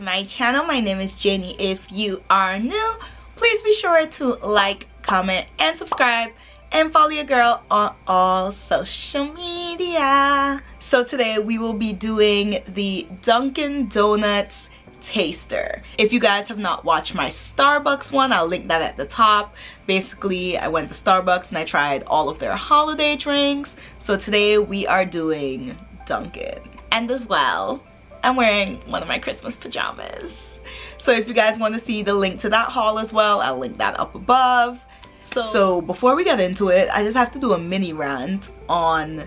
to my channel. My name is Jenny. If you are new, please be sure to like, comment, and subscribe, and follow your girl on all social media. So today we will be doing the Dunkin' Donuts taster. If you guys have not watched my Starbucks one, I'll link that at the top. Basically, I went to Starbucks and I tried all of their holiday drinks. So today we are doing Dunkin'. And as well, I'm wearing one of my Christmas pajamas. So if you guys want to see the link to that haul as well, I'll link that up above. So before we get into it, I just have to do a mini rant on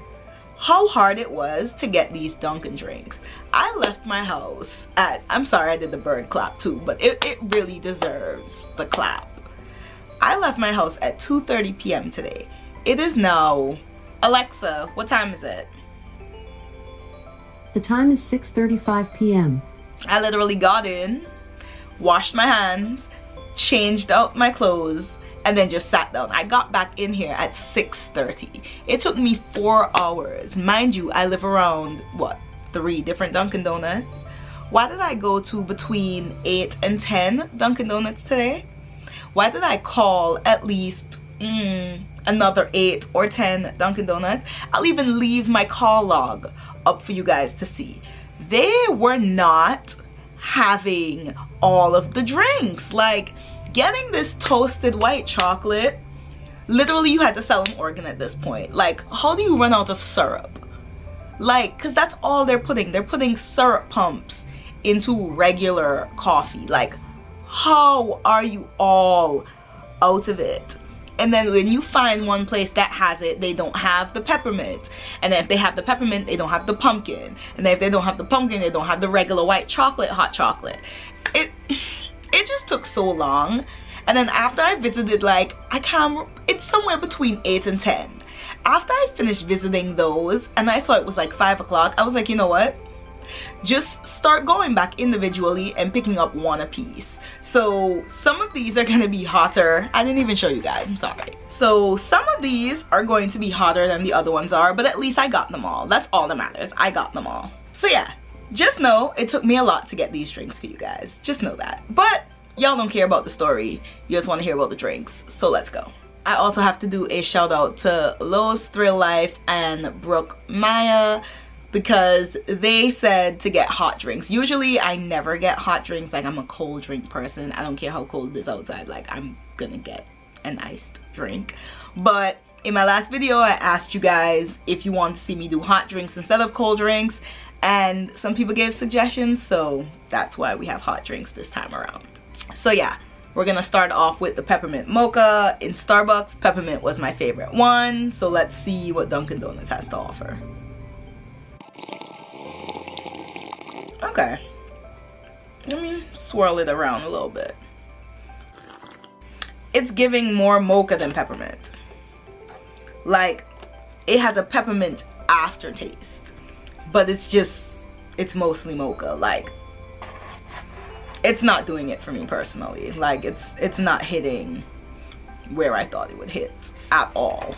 how hard it was to get these Dunkin' drinks. I left my house at, I'm sorry I did the bird clap too, but it really deserves the clap. I left my house at 2:30 p.m. today. It is now, Alexa, what time is it? The time is 6:35 p.m. I literally got in, washed my hands, changed out my clothes, and then just sat down. I got back in here at 6:30. It took me 4 hours. Mind you, I live around, what, 3 different Dunkin' Donuts? Why did I go to between 8 and 10 Dunkin' Donuts today? Why did I call at least another 8 or 10 Dunkin' Donuts? I'll even leave my call log up for you guys to see. They were not having all of the drinks. Like, getting this toasted white chocolate, literally you had to sell an organ at this point. Like, how do you run out of syrup? Like, because that's all they're putting. They're putting syrup pumps into regular coffee. Like, how are you all out of it? And then when you find one place that has it, they don't have the peppermint. And then if they have the peppermint, they don't have the pumpkin. And then if they don't have the pumpkin, they don't have the regular white chocolate hot chocolate. It just took so long. And then after I visited, like, I can't, it's somewhere between 8 and 10. After I finished visiting those and I saw it was like 5 o'clock, I was like, you know what? Just start going back individually and picking up one apiece. So some of these are going to be hotter. I didn't even show you guys, I'm sorry. So some of these are going to be hotter than the other ones are, but at least I got them all. That's all that matters. I got them all. So yeah. Just know, it took me a lot to get these drinks for you guys. Just know that. But y'all don't care about the story. You just want to hear about the drinks. So let's go. I also have to do a shout out to Lowe's Thrill Life and Brooke Maya, because they said to get hot drinks. Usually I never get hot drinks. Like, I'm a cold drink person. I don't care how cold it is outside. Like, I'm gonna get an iced drink. But in my last video, I asked you guys if you want to see me do hot drinks instead of cold drinks. And some people gave suggestions, so that's why we have hot drinks this time around. So yeah, we're gonna start off with the peppermint mocha in Starbucks. Peppermint was my favorite one, so let's see what Dunkin' Donuts has to offer. Okay, let me swirl it around a little bit. It's giving more mocha than peppermint. Like, it has a peppermint aftertaste. But it's just, it's mostly mocha. Like, it's not doing it for me personally. Like, it's not hitting where I thought it would hit at all.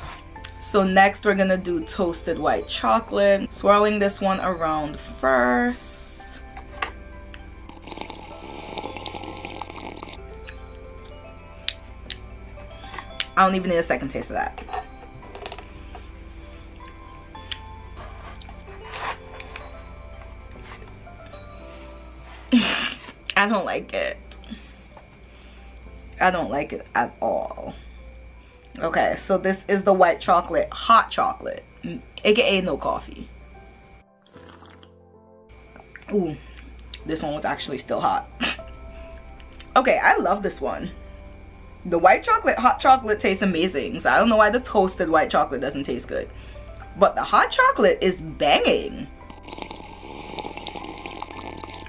So next we're gonna do toasted white chocolate. Swirling this one around first. I don't even need a second taste of that. I don't like it. I don't like it at all. Okay, so this is the white chocolate hot chocolate, aka no coffee. Ooh, this one was actually still hot. Okay, I love this one. The white chocolate hot chocolate tastes amazing, so I don't know why the toasted white chocolate doesn't taste good. But the hot chocolate is banging.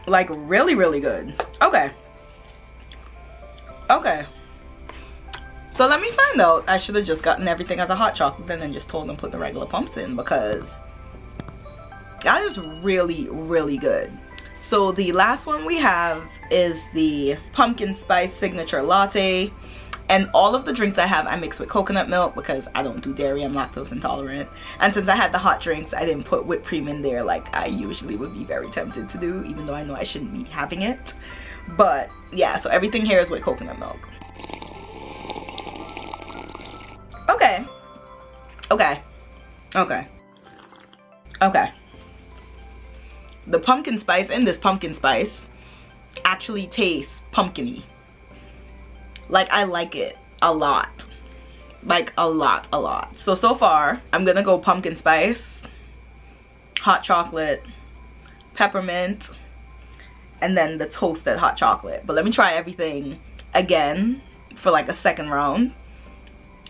Like, really, really good. Okay. Okay. So let me find out. I should have just gotten everything as a hot chocolate and then just told them put the regular pumps in, because that is really, really good. So the last one we have is the pumpkin spice signature latte. And all of the drinks I have, I mix with coconut milk because I don't do dairy, I'm lactose intolerant. And since I had the hot drinks, I didn't put whipped cream in there like I usually would be very tempted to do, even though I know I shouldn't be having it. But yeah, so everything here is with coconut milk. Okay. Okay. Okay. Okay. The pumpkin spice in this pumpkin spice actually tastes pumpkin-y. Like, I like it a lot. Like, a lot. So far, I'm gonna go pumpkin spice, hot chocolate, peppermint, and then the toasted hot chocolate. But let me try everything again for like a second round.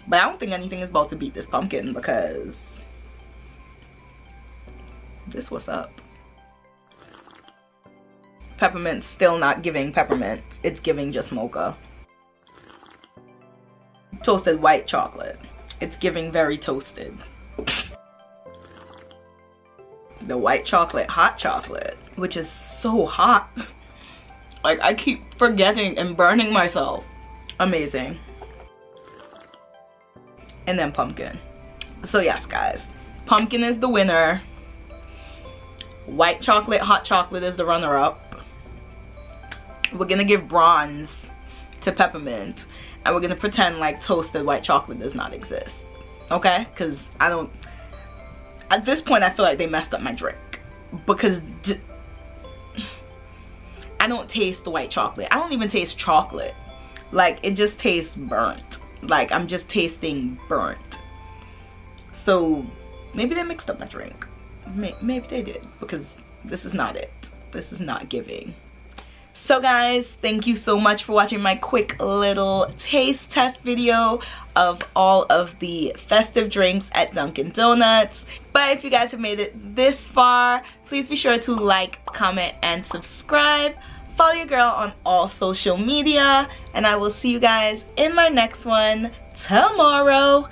But I don't think anything is about to beat this pumpkin because this what's up. Peppermint's still not giving peppermint. It's giving just mocha. Toasted white chocolate. It's giving very toasted. The white chocolate hot chocolate, which is so hot. Like, I keep forgetting and burning myself. Amazing. And then pumpkin. So yes, guys. Pumpkin is the winner. White chocolate hot chocolate is the runner-up. We're gonna give bronze to peppermint, and we're gonna pretend like toasted white chocolate does not exist, okay? Because I don't, at this point I feel like they messed up my drink, because I don't taste the white chocolate. I don't even taste chocolate. Like, it just tastes burnt. Like, I'm just tasting burnt. So maybe they mixed up my drink. Maybe they did, because this is not it. This is not giving. So guys, thank you so much for watching my quick little taste test video of all of the festive drinks at Dunkin' Donuts. But if you guys have made it this far, please be sure to like, comment, and subscribe. Follow your girl on all social media, and I will see you guys in my next one tomorrow.